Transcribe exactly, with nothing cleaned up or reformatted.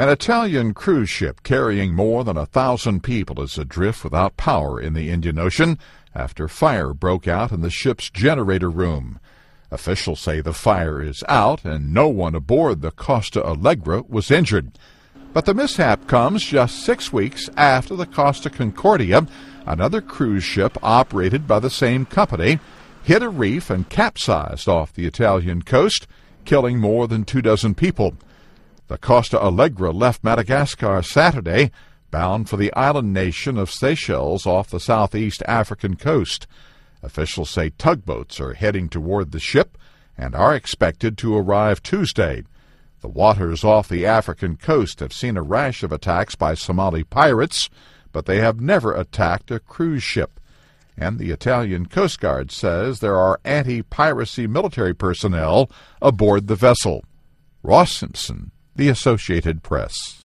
An Italian cruise ship carrying more than a thousand people is adrift without power in the Indian Ocean after fire broke out in the ship's generator room. Officials say the fire is out and no one aboard the Costa Allegra was injured. But the mishap comes just six weeks after the Costa Concordia, another cruise ship operated by the same company, hit a reef and capsized off the Italian coast, killing more than two dozen people. The Costa Allegra left Madagascar Saturday, bound for the island nation of Seychelles off the southeast African coast. Officials say tugboats are heading toward the ship and are expected to arrive Tuesday. The waters off the African coast have seen a rash of attacks by Somali pirates, but they have never attacked a cruise ship. And the Italian Coast Guard says there are anti-piracy military personnel aboard the vessel. Ross Simpson, The Associated Press.